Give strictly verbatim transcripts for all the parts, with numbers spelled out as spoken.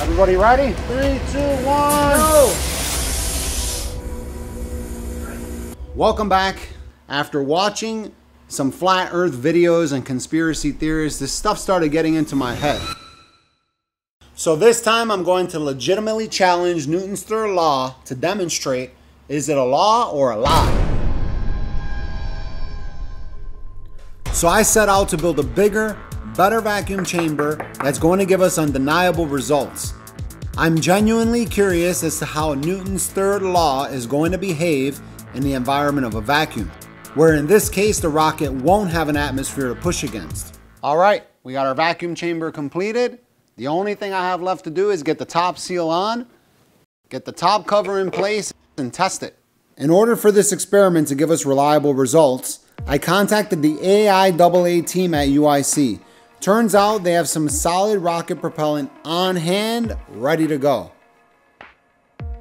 Everybody ready? Three, two, one, go! Welcome back. After watching some flat earth videos and conspiracy theories, this stuff started getting into my head. So this time I'm going to legitimately challenge Newton's third law to demonstrate, is it a law or a lie? So I set out to build a bigger, better vacuum chamber that's going to give us undeniable results. I'm genuinely curious as to how Newton's third law is going to behave in the environment of a vacuum, where in this case, the rocket won't have an atmosphere to push against. All right, we got our vacuum chamber completed. The only thing I have left to do is get the top seal on, get the top cover in place, and test it. In order for this experiment to give us reliable results, I contacted the A I A A team at U I C. Turns out they have some solid rocket propellant on hand, ready to go.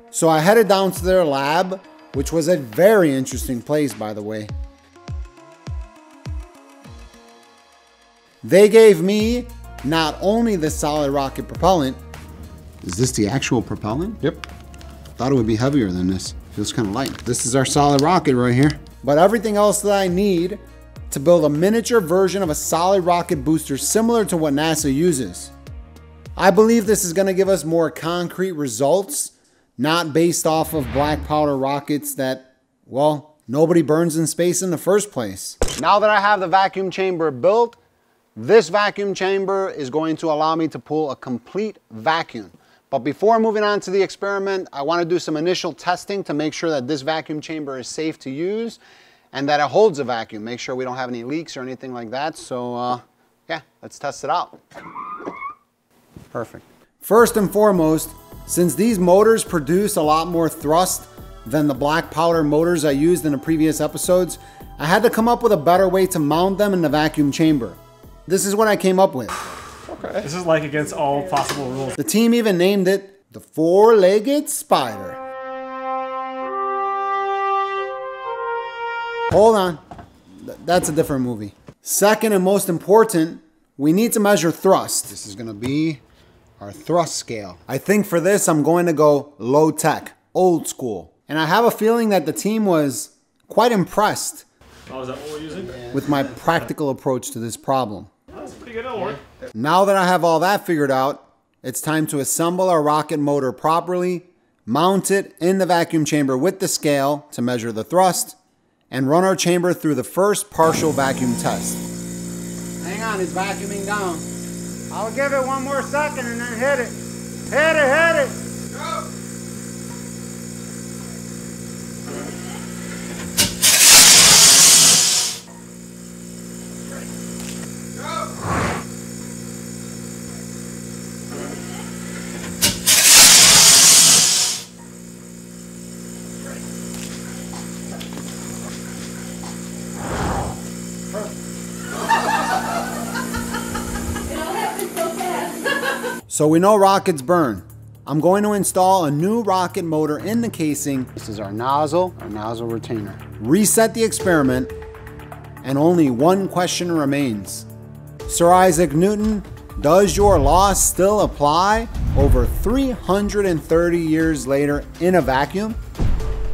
So I headed down to their lab, which was a very interesting place, by the way. They gave me not only the solid rocket propellant. Is this the actual propellant? Yep. Thought it would be heavier than this. Feels kind of light. This is our solid rocket right here. But everything else that I need to build a miniature version of a solid rocket booster similar to what NASA uses. I believe this is going to give us more concrete results, not based off of black powder rockets that, well, nobody burns in space in the first place. Now that I have the vacuum chamber built, this vacuum chamber is going to allow me to pull a complete vacuum. But before moving on to the experiment, I want to do some initial testing to make sure that this vacuum chamber is safe to use and that it holds a vacuum. Make sure we don't have any leaks or anything like that. So uh, yeah, let's test it out. Perfect. First and foremost, since these motors produce a lot more thrust than the black powder motors I used in the previous episodes, I had to come up with a better way to mount them in the vacuum chamber. This is what I came up with. Okay. This is like against all possible rules. The team even named it the four-legged spider. Hold on, that's a different movie. Second and most important, we need to measure thrust. This is gonna be our thrust scale. I think for this, I'm going to go low tech, old school. And I have a feeling that the team was quite impressed oh, is that what we're using? with my practical approach to this problem. That's pretty good, it'll work. Now that I have all that figured out, it's time to assemble our rocket motor properly, mount it in the vacuum chamber with the scale to measure the thrust, and run our chamber through the first partial vacuum test. Hang on, it's vacuuming down. I'll give it one more second and then hit it. Hit it, hit it! Go! So we know rockets burn. I'm going to install a new rocket motor in the casing. This is our nozzle, our nozzle retainer. Reset the experiment, and only one question remains. Sir Isaac Newton, does your law still apply over three hundred thirty years later in a vacuum?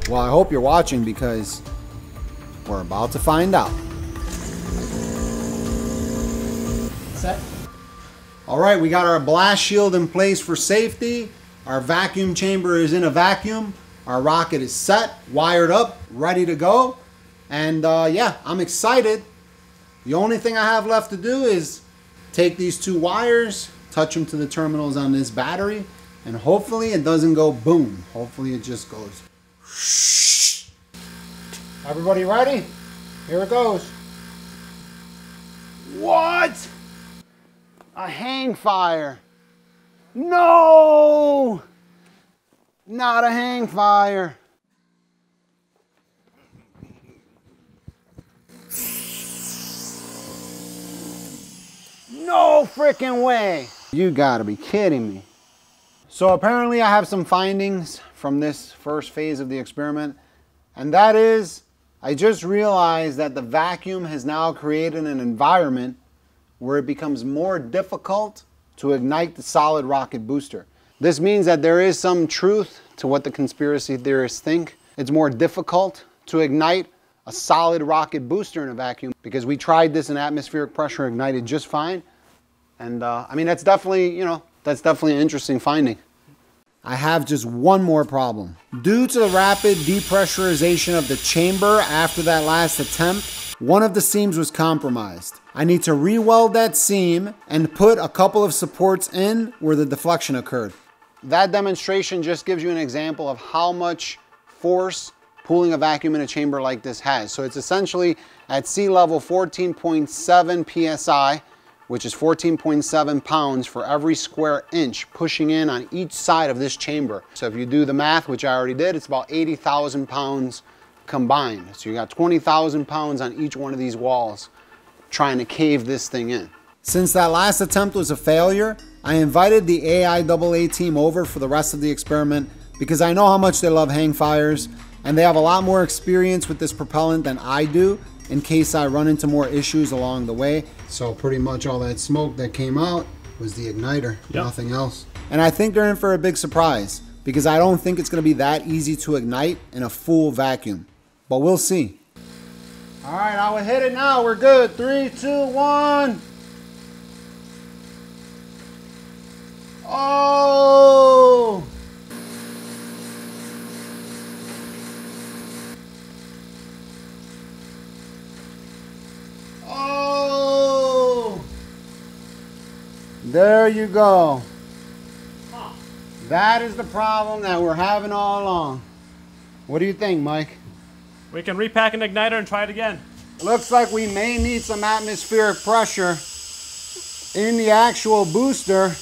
Well, I hope you're watching because we're about to find out. Set. All right, we got our blast shield in place for safety. Our vacuum chamber is in a vacuum. Our rocket is set, wired up, ready to go. And uh, yeah, I'm excited. The only thing I have left to do is take these two wires, touch them to the terminals on this battery, and hopefully it doesn't go boom. Hopefully it just goes. Shh. Everybody ready? Here it goes. What? A hang fire. No, not a hang fire. No freaking way. You gotta be kidding me. So apparently I have some findings from this first phase of the experiment. And that is, I just realized that the vacuum has now created an environment where it becomes more difficult to ignite the solid rocket booster. This means that there is some truth to what the conspiracy theorists think. It's more difficult to ignite a solid rocket booster in a vacuum, because we tried this in atmospheric pressure, ignited just fine. And uh, I mean, that's definitely, you know, that's definitely an interesting finding. I have just one more problem. Due to the rapid depressurization of the chamber after that last attempt, one of the seams was compromised. I need to re-weld that seam and put a couple of supports in where the deflection occurred. That demonstration just gives you an example of how much force pulling a vacuum in a chamber like this has. So it's essentially at sea level fourteen point seven P S I, which is fourteen point seven pounds for every square inch pushing in on each side of this chamber. So if you do the math, which I already did, it's about eighty thousand pounds combined. So you got twenty thousand pounds on each one of these walls trying to cave this thing in. Since that last attempt was a failure, I invited the A I A A team over for the rest of the experiment because I know how much they love hang fires, and they have a lot more experience with this propellant than I do in case I run into more issues along the way. So pretty much all that smoke that came out was the igniter, yep. Nothing else. And I think they're in for a big surprise because I don't think it's gonna be that easy to ignite in a full vacuum, but we'll see. All right, I will hit it now, we're good. Three, two, one. Oh! There you go. Huh. That is the problem that we're having all along. What do you think, Mike? We can repack an igniter and try it again. Looks like we may need some atmospheric pressure in the actual booster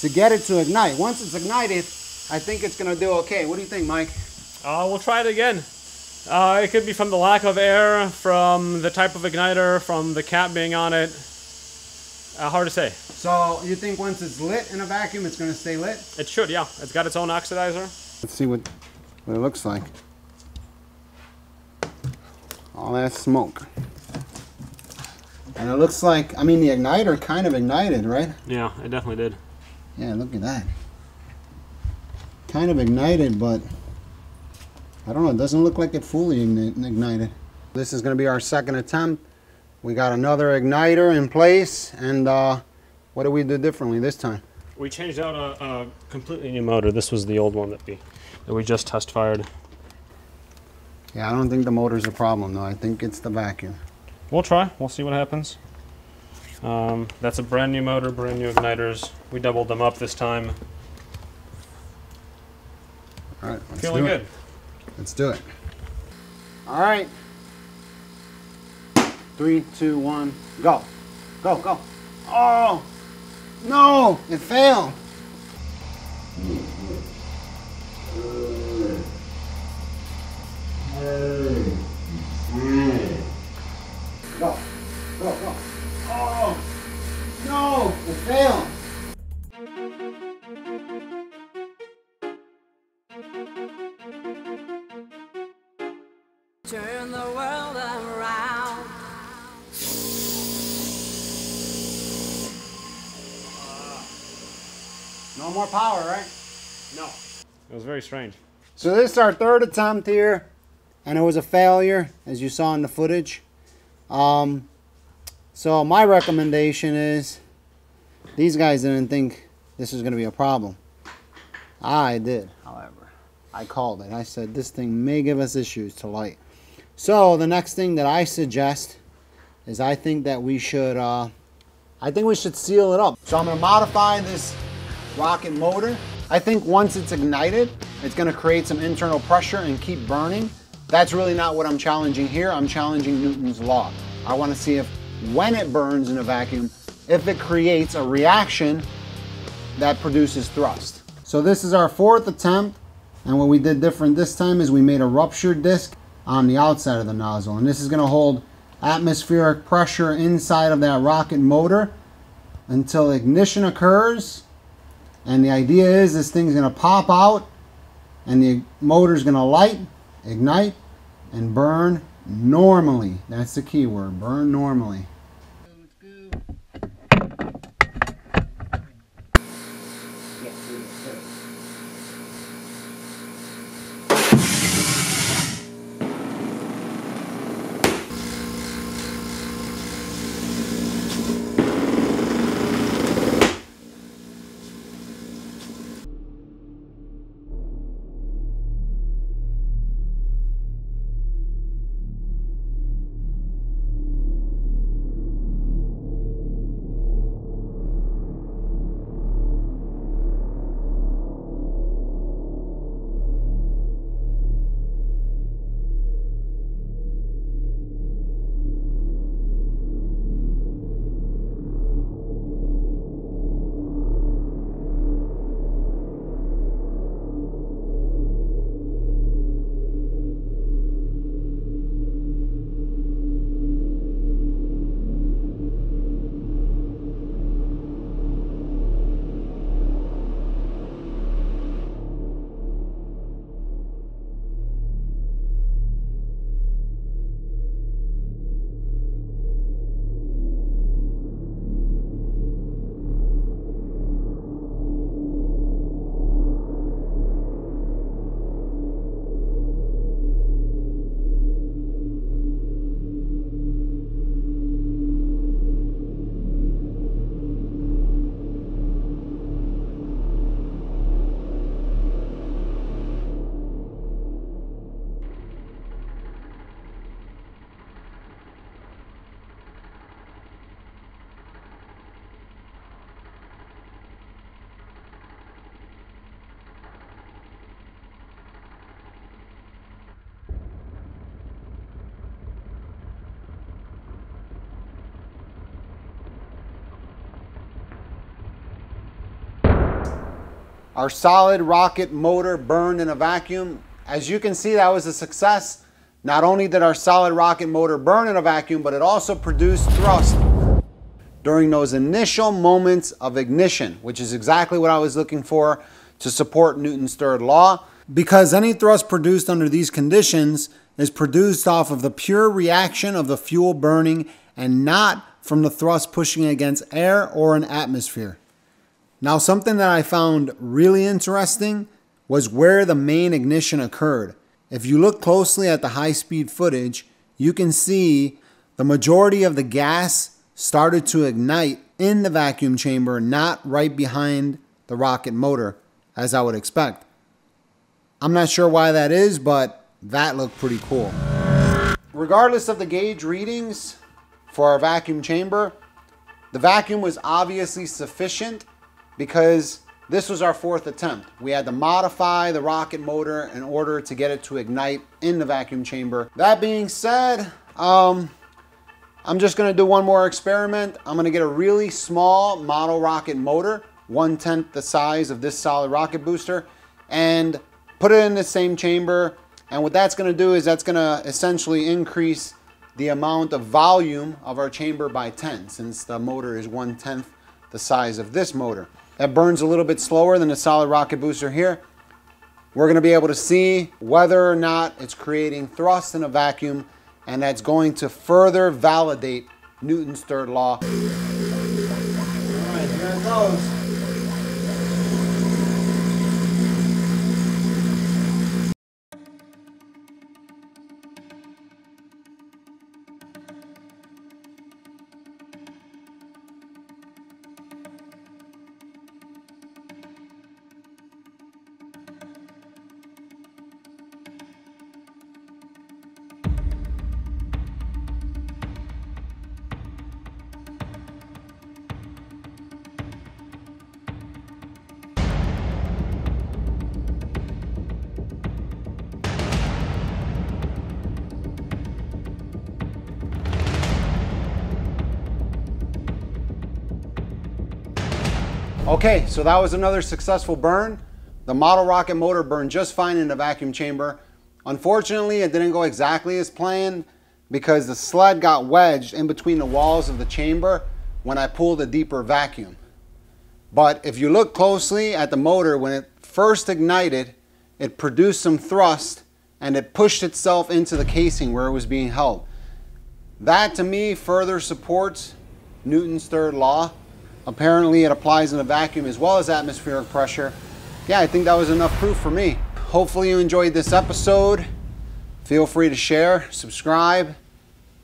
to get it to ignite. Once it's ignited, I think it's gonna do okay. What do you think, Mike? Uh, we'll try it again. Uh, it could be from the lack of air, from the type of igniter, from the cap being on it. Uh, hard to say. So you think once it's lit in a vacuum, it's going to stay lit? It should, yeah. It's got its own oxidizer. Let's see what, what it looks like. All that smoke. And it looks like, I mean, the igniter kind of ignited, right? Yeah, it definitely did. Yeah, look at that. Kind of ignited, but I don't know. It doesn't look like it fully ignited. This is going to be our second attempt. We got another igniter in place, and uh, what did we do differently this time? We changed out a, a completely new motor. This was the old one that we, that we just test fired. Yeah, I don't think the motor's a problem, though. I think it's the vacuum. We'll try. We'll see what happens. Um, that's a brand new motor, brand new igniters. We doubled them up this time. All right, let's Feeling do it. good. Let's do it. All right. Three, two, one, go. Go, go. Oh, no, it failed. Go, go, go. Oh, no, it failed. Turn the world around. No more power, right? No. It was very strange. So this is our third attempt here, and it was a failure, as you saw in the footage. Um, so my recommendation is, these guys didn't think this was going to be a problem. I did, however. I called it. I said, this thing may give us issues to light. So the next thing that I suggest is I think that we should, uh, I think we should seal it up. So I'm going to modify this rocket motor. I think once it's ignited, it's going to create some internal pressure and keep burning. That's really not what I'm challenging here. I'm challenging Newton's law. I want to see if when it burns in a vacuum, if it creates a reaction that produces thrust. So this is our fourth attempt, and what we did different this time is we made a ruptured disc on the outside of the nozzle, and this is going to hold atmospheric pressure inside of that rocket motor until ignition occurs. And the idea is this thing's going to pop out and the motor's going to light, ignite, and burn normally. That's the key word, burn normally. Let's go. Our solid rocket motor burned in a vacuum. As you can see, that was a success. Not only did our solid rocket motor burn in a vacuum, but it also produced thrust during those initial moments of ignition, which is exactly what I was looking for to support Newton's third law, because any thrust produced under these conditions is produced off of the pure reaction of the fuel burning and not from the thrust pushing against air or an atmosphere. Now, something that I found really interesting was where the main ignition occurred. If you look closely at the high-speed footage, you can see the majority of the gas started to ignite in the vacuum chamber, not right behind the rocket motor, as I would expect. I'm not sure why that is, but that looked pretty cool. Regardless of the gauge readings for our vacuum chamber, the vacuum was obviously sufficient because this was our fourth attempt. We had to modify the rocket motor in order to get it to ignite in the vacuum chamber. That being said, um, I'm just gonna do one more experiment. I'm gonna get a really small model rocket motor, one-tenth the size of this solid rocket booster, and put it in the same chamber. And what that's gonna do is that's gonna essentially increase the amount of volume of our chamber by ten, since the motor is one-tenth the size of this motor. That burns a little bit slower than the solid rocket booster here. We're gonna be able to see whether or not it's creating thrust in a vacuum, and that's going to further validate Newton's third law. All right, here it goes. Okay, so that was another successful burn. The model rocket motor burned just fine in the vacuum chamber. Unfortunately, it didn't go exactly as planned because the sled got wedged in between the walls of the chamber when I pulled a deeper vacuum. But if you look closely at the motor, when it first ignited, it produced some thrust and it pushed itself into the casing where it was being held. That to me further supports Newton's third law. Apparently it applies in a vacuum as well as atmospheric pressure. Yeah, I think that was enough proof for me. Hopefully you enjoyed this episode. Feel free to share, subscribe.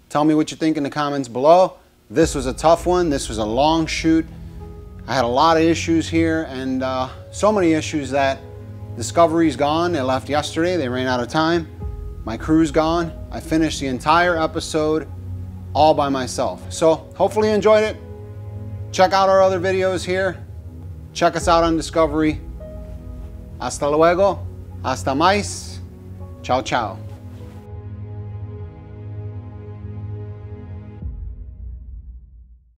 Tell me what you think in the comments below. This was a tough one. This was a long shoot. I had a lot of issues here, and uh, so many issues that Discovery's gone. They left yesterday. They ran out of time. My crew's gone. I finished the entire episode all by myself. So hopefully you enjoyed it. Check out our other videos here. Check us out on Discovery. Hasta luego. Hasta mais. Ciao, ciao.